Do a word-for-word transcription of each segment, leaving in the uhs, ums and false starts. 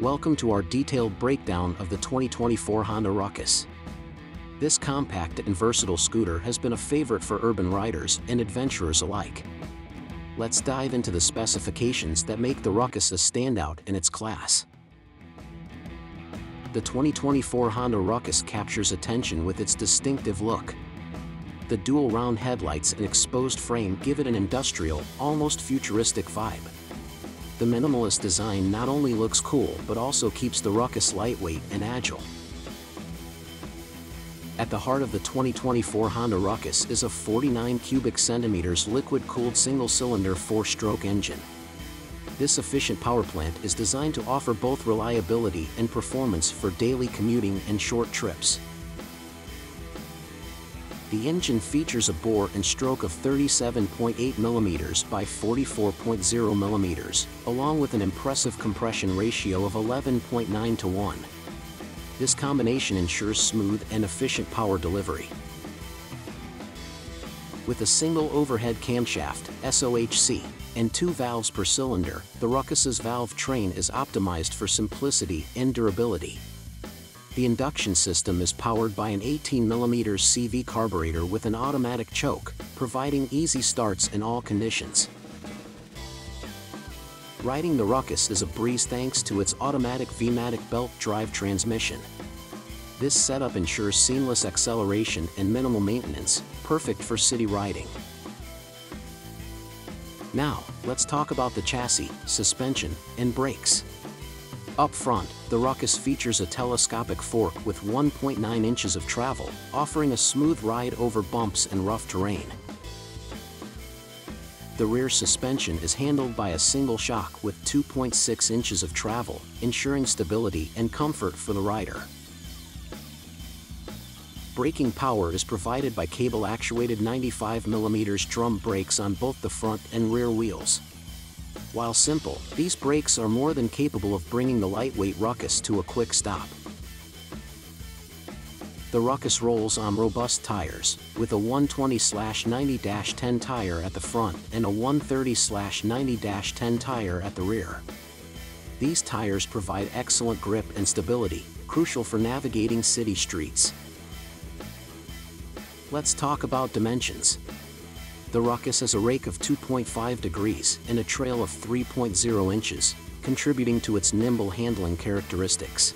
Welcome to our detailed breakdown of the twenty twenty-four Honda Ruckus. This compact and versatile scooter has been a favorite for urban riders and adventurers alike. Let's dive into the specifications that make the Ruckus a standout in its class. The twenty twenty-four Honda Ruckus captures attention with its distinctive look. The dual round headlights and exposed frame give it an industrial, almost futuristic vibe. The minimalist design not only looks cool but also keeps the Ruckus lightweight and agile. At the heart of the twenty twenty-four Honda Ruckus is a forty-nine cubic centimeters liquid-cooled single-cylinder four-stroke engine. This efficient power plant is designed to offer both reliability and performance for daily commuting and short trips. The engine features a bore and stroke of thirty-seven point eight millimeters by forty-four point zero millimeters, along with an impressive compression ratio of eleven point nine to one. This combination ensures smooth and efficient power delivery. With a single overhead camshaft, S O H C, and two valves per cylinder, the Ruckus's valve train is optimized for simplicity and durability. The induction system is powered by an eighteen millimeter C V carburetor with an automatic choke, providing easy starts in all conditions. Riding the Ruckus is a breeze thanks to its automatic V-Matic belt drive transmission. This setup ensures seamless acceleration and minimal maintenance, perfect for city riding. Now, let's talk about the chassis, suspension, and brakes. Up front, the Ruckus features a telescopic fork with one point nine inches of travel, offering a smooth ride over bumps and rough terrain. The rear suspension is handled by a single shock with two point six inches of travel, ensuring stability and comfort for the rider. Braking power is provided by cable-actuated ninety-five millimeter drum brakes on both the front and rear wheels. While simple, these brakes are more than capable of bringing the lightweight Ruckus to a quick stop. The Ruckus rolls on robust tires, with a one twenty ninety ten tire at the front and a one thirty ninety ten tire at the rear. These tires provide excellent grip and stability, crucial for navigating city streets. Let's talk about dimensions. The Ruckus has a rake of two point five degrees and a trail of three point zero inches, contributing to its nimble handling characteristics.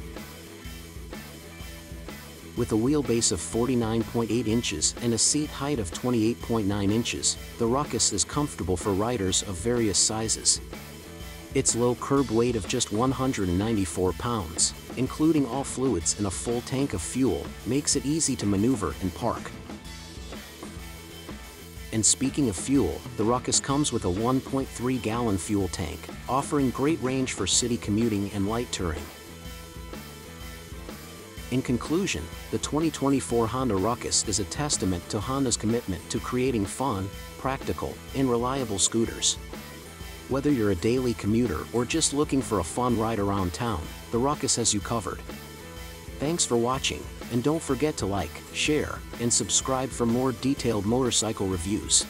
With a wheelbase of forty-nine point eight inches and a seat height of twenty-eight point nine inches, the Ruckus is comfortable for riders of various sizes. Its low curb weight of just one hundred ninety-four pounds, including all fluids and a full tank of fuel, makes it easy to maneuver and park. And speaking of fuel, the Ruckus comes with a one point three gallon fuel tank, offering great range for city commuting and light touring. In conclusion, the twenty twenty-four Honda Ruckus is a testament to Honda's commitment to creating fun, practical, and reliable scooters. Whether you're a daily commuter or just looking for a fun ride around town, the Ruckus has you covered. Thanks for watching, and don't forget to like, share, and subscribe for more detailed motorcycle reviews.